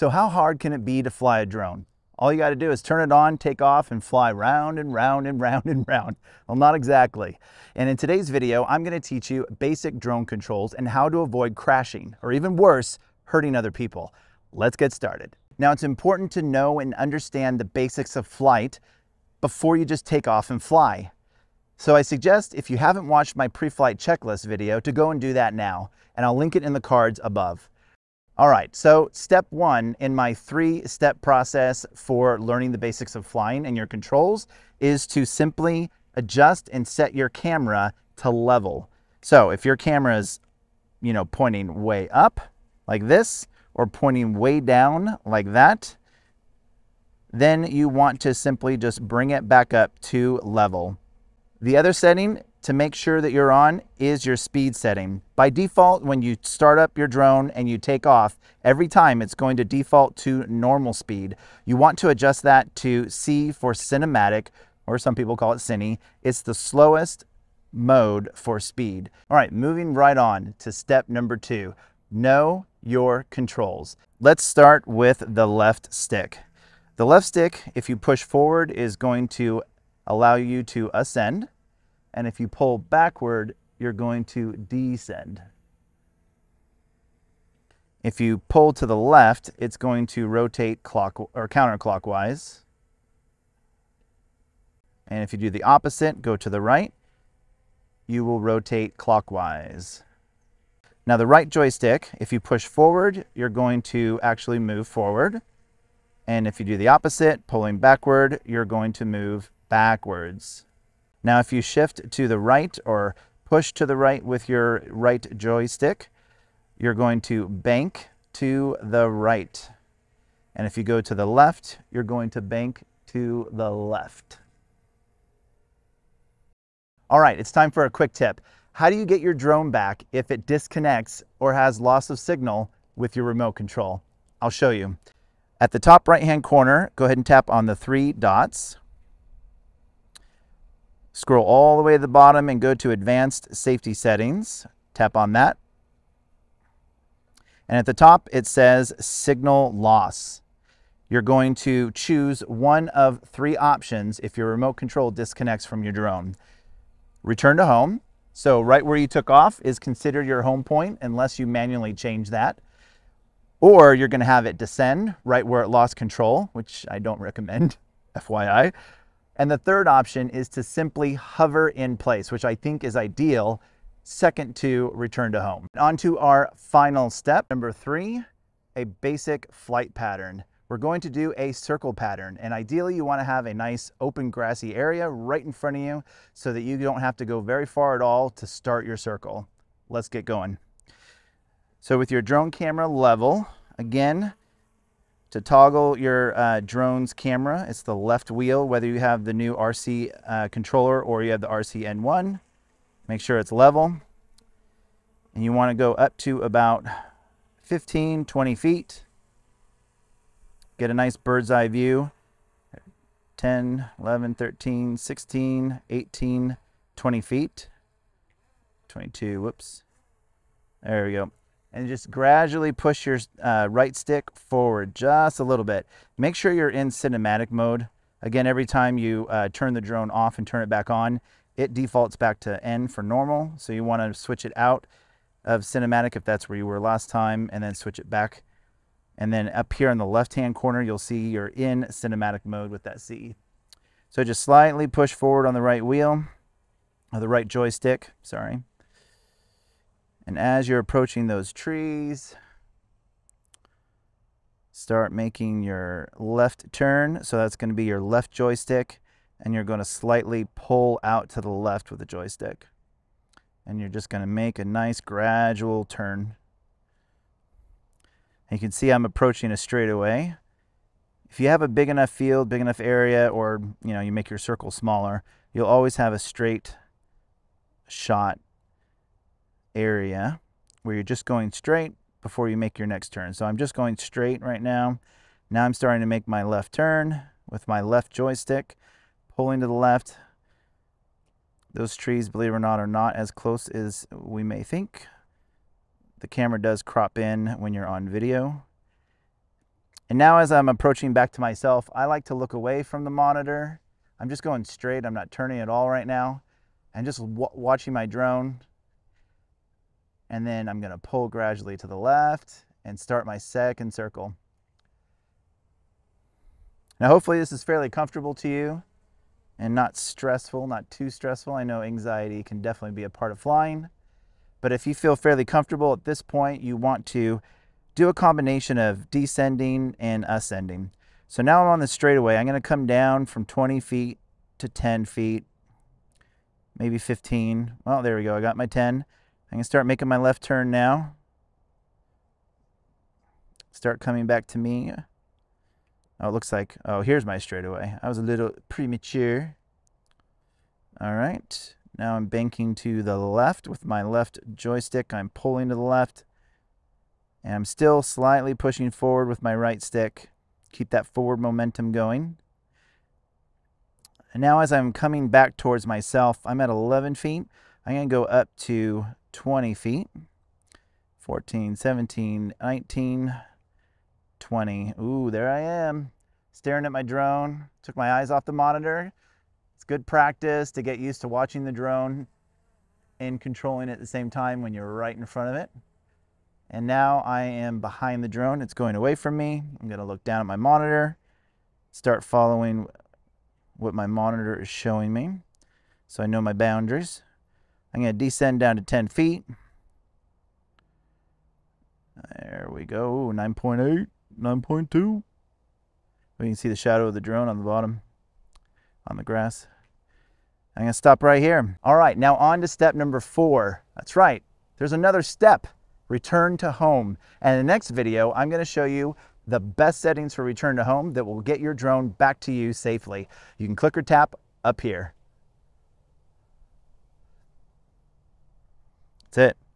So how hard can it be to fly a drone? All you got to do is turn it on, take off, and fly round and round and round and round. Well, not exactly. And in today's video, I'm going to teach you basic drone controls and how to avoid crashing, or even worse, hurting other people. Let's get started. Now, it's important to know and understand the basics of flight before you just take off and fly. So I suggest, if you haven't watched my pre-flight checklist video, to go and do that now, and I'll link it in the cards above. All right, so step one in my three-step process for learning the basics of flying and your controls is to simply adjust and set your camera to level. So if your camera's, pointing way up like this, or pointing way down like that, then you want to simply just bring it back up to level. The other setting to make sure that you're on is your speed setting. By default, when you start up your drone and you take off, every time it's going to default to normal speed. You want to adjust that to C for cinematic, or some people call it cine. It's the slowest mode for speed. All right, moving right on to step number two. Know your controls. Let's start with the left stick. The left stick, if you push forward, is going to allow you to ascend, and if you pull backward, you're going to descend. If you pull to the left, it's going to rotate clockwise or counterclockwise, and if you do the opposite, go to the right, you will rotate clockwise. Now, the right joystick, if you push forward, you're going to actually move forward, and if you do the opposite, pulling backward, you're going to move backwards. Now, if you shift to the right or push to the right with your right joystick, you're going to bank to the right. And if you go to the left, you're going to bank to the left. All right, it's time for a quick tip. How do you get your drone back if it disconnects or has loss of signal with your remote control? I'll show you. At the top right-hand corner, go ahead and tap on the three dots. Scroll all the way to the bottom and go to Advanced Safety Settings. Tap on that. And at the top, it says Signal Loss. You're going to choose one of three options if your remote control disconnects from your drone. Return to home. So right where you took off is considered your home point unless you manually change that. Or you're going to have it descend right where it lost control, which I don't recommend, FYI. And the third option is to simply hover in place, which I think is ideal, second to return to home. On to our final step, number three, a basic flight pattern. We're going to do a circle pattern, and ideally you want to have a nice open grassy area right in front of you so that you don't have to go very far at all to start your circle. Let's get going. So with your drone camera level, again, to toggle your drone's camera, it's the left wheel, whether you have the new RC controller or you have the RCN1. Make sure it's level. And you want to go up to about 15, 20 feet. Get a nice bird's eye view. 10, 11, 13, 16, 18, 20 feet. 22, whoops. There we go. And just gradually push your right stick forward just a little bit. Make sure you're in cinematic mode. Again, every time you turn the drone off and turn it back on, it defaults back to N for normal. So you want to switch it out of cinematic if that's where you were last time, and then switch it back. And then up here in the left-hand corner, you'll see you're in cinematic mode with that C. So just slightly push forward on the right wheel, or the right joystick, sorry. And as you're approaching those trees, start making your left turn. So that's going to be your left joystick, and you're going to slightly pull out to the left with the joystick. And you're just going to make a nice gradual turn. And you can see I'm approaching a straightaway. If you have a big enough field, big enough area, or you make your circle smaller, you'll always have a straight shot area where you're just going straight before you make your next turn. So I'm just going straight right now. Now I'm starting to make my left turn with my left joystick, pulling to the left. Those trees, believe it or not, are not as close as we may think. The camera does crop in when you're on video. And now as I'm approaching back to myself, I like to look away from the monitor. I'm just going straight. I'm not turning at all right now. I'm just watching my drone. And then I'm going to pull gradually to the left and start my second circle. Now, hopefully this is fairly comfortable to you and not stressful, not too stressful. I know anxiety can definitely be a part of flying, but if you feel fairly comfortable at this point, you want to do a combination of descending and ascending. So now I'm on the straightaway. I'm going to come down from 20 feet to 10 feet, maybe 15. Well, there we go. I got my 10. I'm going to start making my left turn now. Start coming back to me. Oh, it looks like, oh, here's my straightaway. I was a little premature. All right. Now I'm banking to the left with my left joystick. I'm pulling to the left. And I'm still slightly pushing forward with my right stick. Keep that forward momentum going. And now as I'm coming back towards myself, I'm at 11 feet. I'm going to go up to 20 feet. 14, 17, 19, 20. Ooh, there I am, staring at my drone. Took my eyes off the monitor. It's good practice to get used to watching the drone and controlling it at the same time when you're right in front of it. And now I am behind the drone. It's going away from me. I'm going to look down at my monitor, start following what my monitor is showing me so I know my boundaries. I'm going to descend down to 10 feet. There we go, 9.8, 9.2. We can see the shadow of the drone on the bottom, on the grass. I'm going to stop right here. All right, now on to step number 4. That's right, there's another step. Return to home. And in the next video, I'm going to show you the best settings for return to home that will get your drone back to you safely. You can click or tap up here. That's it.